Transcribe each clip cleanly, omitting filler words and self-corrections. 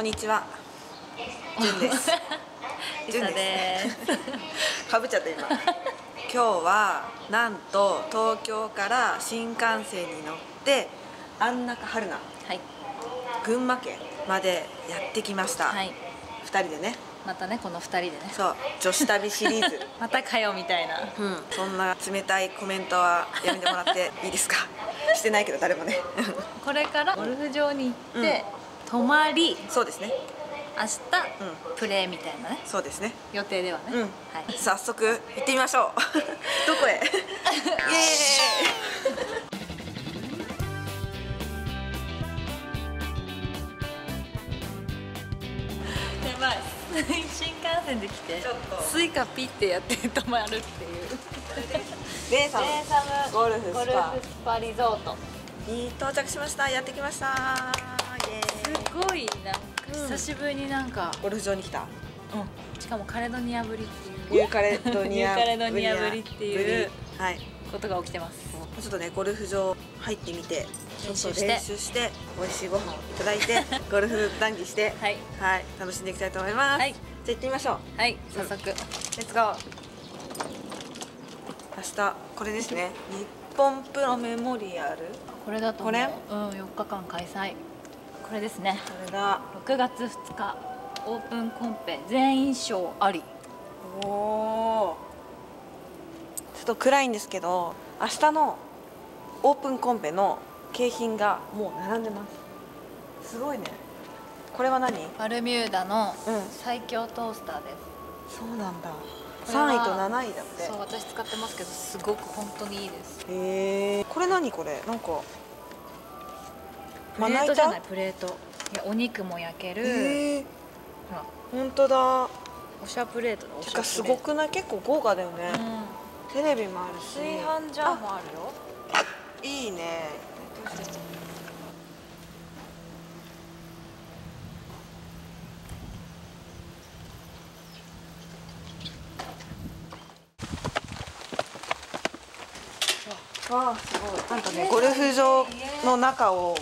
こんにちは。ジュンです。ジュンです。かぶっちゃった今。今日はなんと東京から新幹線に乗って安中春菜、はい、群馬県までやってきました。はい、2人でね。またねこの2人でね。そう女子旅シリーズ。またかよみたいな。うん、そんな冷たいコメントはやめてもらっていいですか。してないけど誰もね。これからゴルフ場に行って、うん、泊まり。そうですね。明日、うん、プレーみたいなね。そうですね。予定ではね。うん、はい。早速行ってみましょう。どこへ？イエーイ。新幹線で来てスイカピッてやって止まるっていうレイサムゴルフスパリゾートに到着しました。やってきました。すごいなんか久しぶりになんかゴルフ場に来た。しかもカレドニアぶりっていうニューカレドニアぶりっていうことが起きてます。ちょっとねゴルフ場入ってみてちょっと練習して美味しいご飯をいただいてゴルフ談義してはい、はい、楽しんでいきたいと思います。はい、じゃあ行ってみましょう。はい、早速レッツゴー。明日これですね、日本プロメモリアル、これだと思う。これ、4日間開催。これですね。これだ。6月2日、オープンコンペ全員賞あり。おお。ちょっと暗いんですけど明日のオープンコンペの景品がもう並んでます。すごいね。これは何？バルミューダの最強トースターです。そうなんだ。3位と7位だって。そう、私使ってますけどすごく本当にいいです。これ何？これなんかプレートじゃない？プレート。いや、お肉も焼ける。ほら本当だ。おしゃプレートだ。てかすごくない？結構豪華だよね。テレビもあるし炊飯ジャーもあるよ。いいね。わあ、すごい。なんかね、ゴルフ場の中を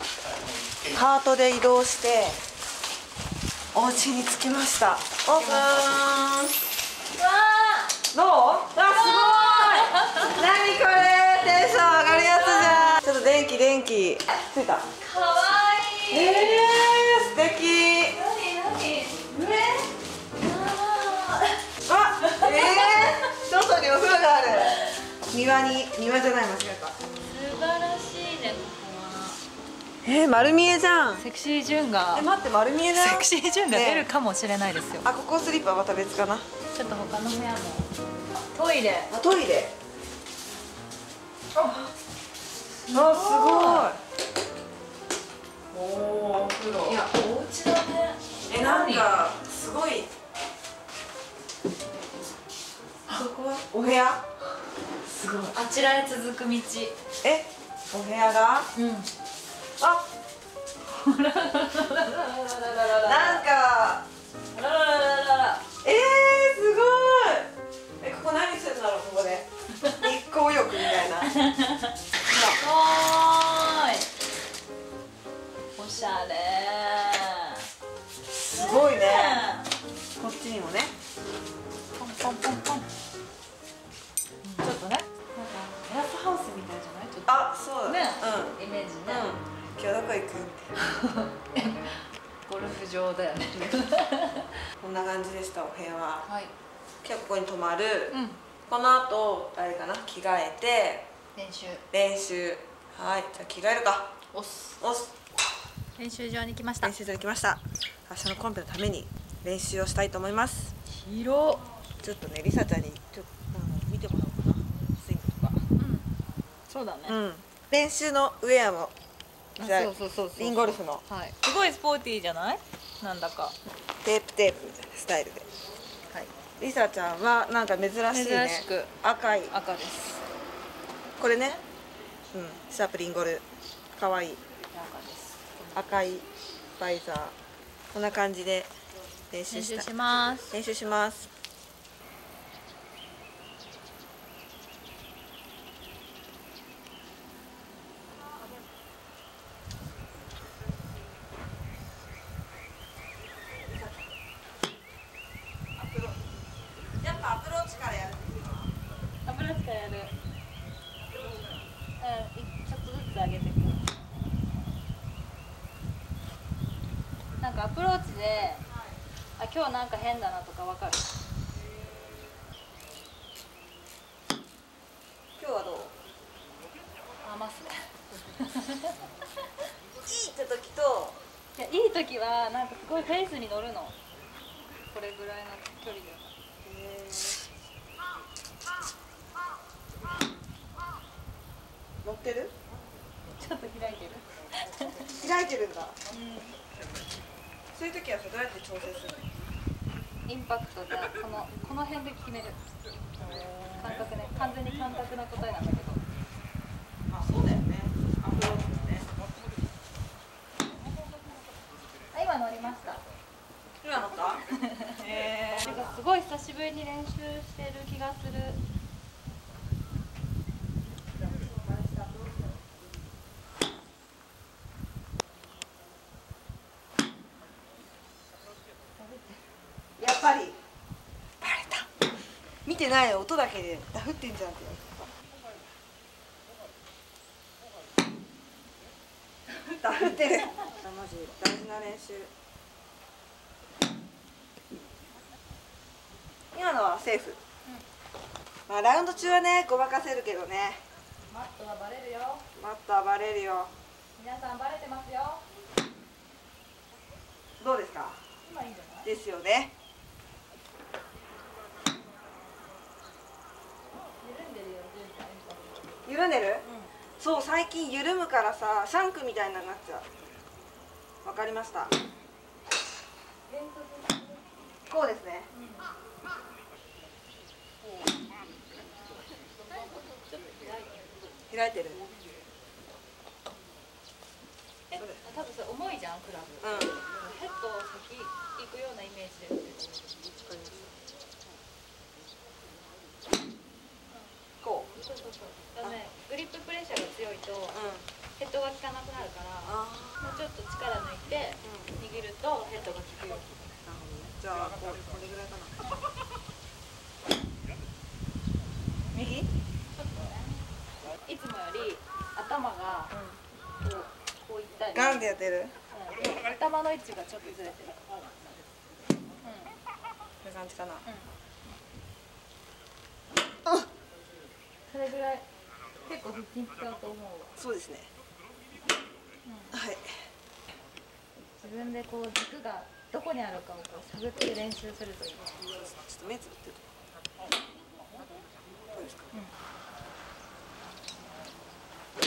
カートで移動してお家に着きました。オープン。どう？わあ、すごい。何これ？テンション上がるやつじゃん。ちょっと電気ついた。可愛い。素敵。何？上？あ、外にお風呂がある。庭じゃない、間違えた。素晴らしいね、ここは。丸見えじゃん。セクシージュンが。待って、丸見えだよ。セクシージュンが出るかもしれないですよ。あ、ここスリッパはまた別かな。ちょっと他の部屋も。トイレ。あ、トイレ。あ、すごい。お風呂。いや、お家だね。なんか、すごい。ここはお部屋。すごい。あちらへ続く道。お部屋が。あ。なんか。すごい。ここ何するんだろう、ここで。日光浴みたいな。すごい。おしゃれ。すごいね。こっちにもね。ポンポンポンポン。ちょっとね。ハウスみたいじゃない？ちょっと。あ、そうだね。イメージね。今日どこ行く？ゴルフ場だよね。こんな感じでした、お部屋は。はい。今日ここに泊まる。この後あれかな、着替えて練習。はい、じゃあ着替えるか。おす。練習場に来ました。明日のコンペのために練習をしたいと思います。広。ちょっとね、りさちゃんにちょっと見てもらおう。そうだね。練習のウェアもリンゴルフの、はい、すごいスポーティーじゃない？なんだかテープみたいなスタイルで。はい、リサちゃんはなんか珍しいね。珍しく赤です。これね、シャープリンゴルかわいい赤いバイザー。こんな感じで練習します。かアプローチで、あ、今日なんか変だなとか分かる。今日はどう？あ、ますね。いいって時と、いや、いい時はなんかすごいフェイスに乗るの。これぐらいの距離で。乗ってる？ちょっと開いてる。開いてるんだ。そういう時はどうやって調整するの？インパクトじゃ、この辺で決める。感覚ね、完全に感覚な答えなんだけど。あ、そうだよね。アプローチもね。あ、今乗りました。今乗った？なんかすごい久しぶりに練習してる気がする。見てない音だけでダフってんじゃんって。ダフってる。マジ大事な練習。今のはセーフ。まあラウンド中はねごまかせるけどね。マットはバレるよ。マットはバレるよ。皆さんバレてますよ。どうですか？今いいんじゃない？ですよね。緩んでる？うん、そう、最近緩むからさ、シャンクみたいになっちゃう。わかりました。こうですね、うん、開いてる。え、多分それ重いじゃん、クラブ。うん、ヘッドを先行くようなイメージで。そうそうそう。だね、グリッププレッシャーが強いと、ヘッドが効かなくなるから、もうちょっと力抜いて握るとヘッドが効くよ。じゃあこれぐらいかな。右？ちょっとね。いつもより頭がこういったり。ガンってやってる？頭の位置がちょっとずれてる。こういう感じかな。それぐらい結構腹筋使うと思うわ。そうですね、うん、はい。自分でこう軸がどこにあるかをこう探って練習するといい。ちょっと目つぶってる。どうですか、うん、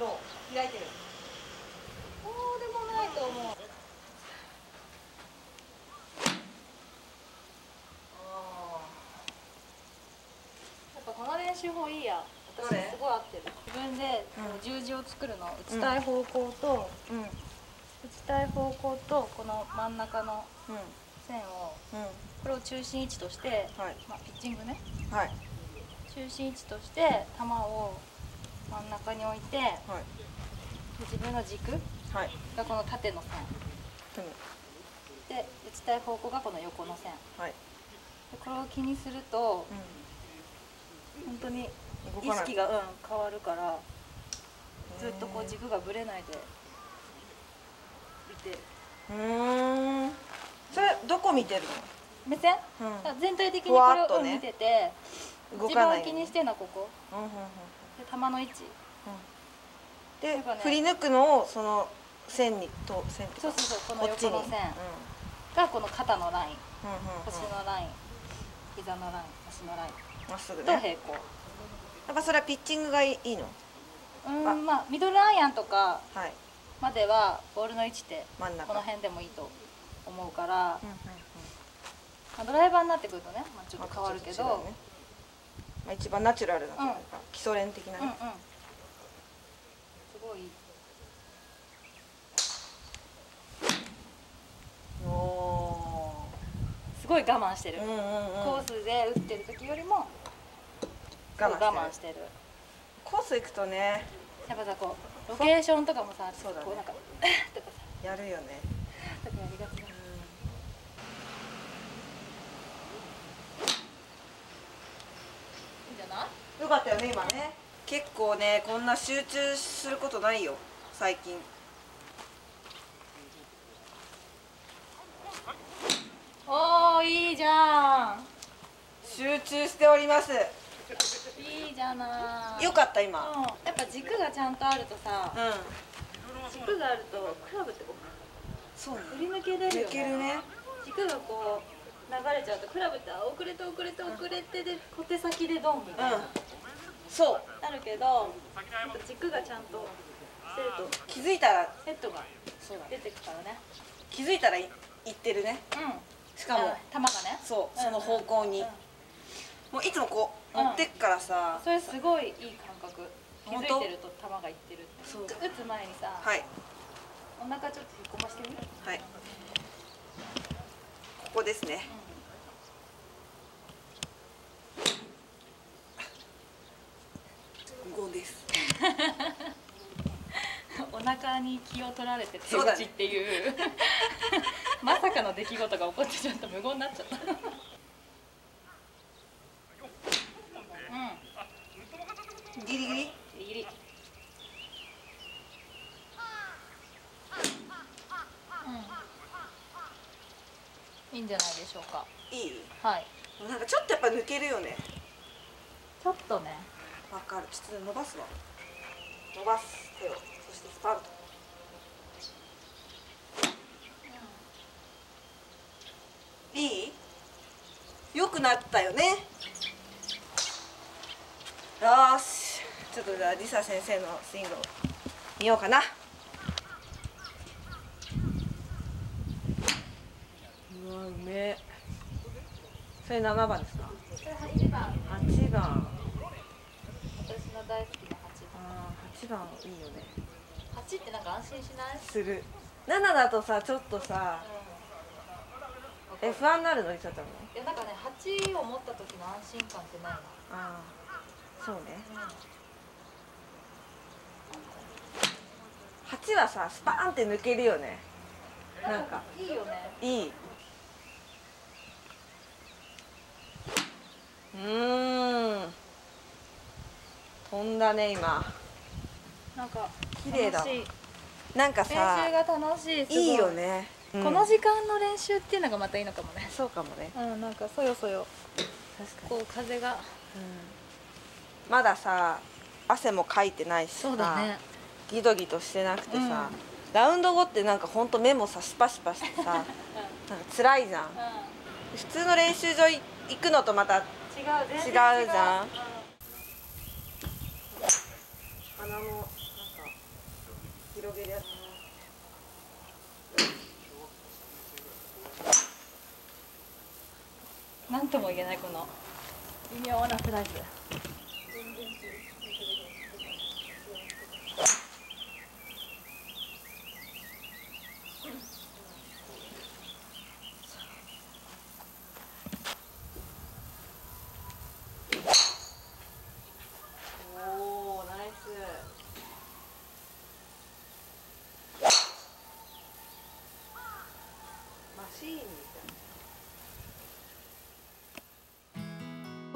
どう？開いてる？そうでもないと思う。練習法いいや。私すごい合ってる。自分で十字を作るの。打ちたい方向と、打ちたい方向とこの真ん中の線を、これを中心位置として、まあピッチングね。中心位置として球を真ん中に置いて、自分の軸がこの縦の線。で打ちたい方向がこの横の線。これを気にすると。本当に意識が変わるからずっとこう軸がぶれないで見て。それどこ見てるの？目線？全体的にこれを見てて、一番気にしてるのはここ。で球の位置。で振り抜くのをその線にと線。そうそうそう、この横の線がこの肩のライン、腰のライン、膝のライン、足のライン。まっすぐね。と平行。やっぱそれはピッチングがいいの？うん、まあミドルアイアンとかまではボールの位置ってこの辺でもいいと思うから、ドライバーになってくるとね、ちょっと変わるけど、まあ一番ナチュラルなというか基礎練的なね。すごい。すごい我慢してる。コースで打ってる時よりも。我慢してる。コース行くとね、やっぱさ、こうロケーションとかもさ、そうだね、こうなんかとかさ、やるよね。とかやりがちだ。いいんじゃない？よかったよね今ね。結構ねこんな集中することないよ最近。いいじゃん。集中しております。いいじゃない。よかった今。うん、やっぱ軸がちゃんとあるとさ、うん、軸があるとクラブってこう、そう、振り抜け出るよね。抜けるね。軸がこう流れちゃうとクラブって遅れて遅れて遅れてで小手先でドンみたいな、うん、そうなるけど、軸がちゃんとしてると気づいたらセットが出てくからね。気づいたらいってるね。うん、しかも球がね、そう、その方向にもういつもこう持ってくからさ、それすごいいい感覚。気づいてると球がいってる。そう、打つ前にさ、はい、お腹ちょっと引っ込ましてみる。はい、ここですね。無言です。お腹に気を取られて手打ちっていうまさかの出来事が起こってちょっと無言になっちゃった。うん。ギリギリ。ギリギリ。いいんじゃないでしょうか。いい。はい。なんかちょっとやっぱ抜けるよね。ちょっとね。わかる。ちょっと伸ばすわ。伸ばす手を。そしてスパルト。うん、いい？よくなったよね。よーし。ちょっとじゃあリサ先生のスイングを見ようかな。ね、それ7番ですか。それ8番。8番。私の大好きな8番。いいよね。8ってなんか安心しない？する。7だとさ、ちょっとさ、不安になるのにちょっとね。いやなんかね、8を持った時の安心感ってないな。ああ、そうね。8はさ、スパーンって抜けるよね。なんかいいよね。いい。飛んだね今。なんか綺麗だ。なんかさ、練習が楽しい。いいよね。この時間の練習っていうのがまたいいのかもね。そうかもね。うん、なんかそよそよ。確かに。こう風が。まださ、汗もかいてないしさ、そうだね。ギドギドしてなくてさ、ラウンド後ってなんか本当目もさシパシパしてさ、なんか辛いじゃん。普通の練習場行くのとまた。違うじゃん。鼻もなんか広げるやつ。なんとも言えないこの微妙なスライス。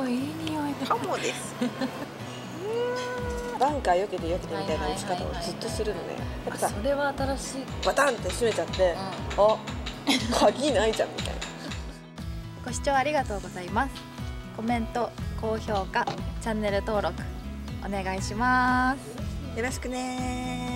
いい匂いだ。カモです。バンカー避けて避けてみたいな打ち方をずっとするので、やっぱそれは新しい。バタンって閉めちゃって、あ、鍵ないじゃんみたいな。ご視聴ありがとうございます。コメント、高評価、チャンネル登録お願いします。よろしくね。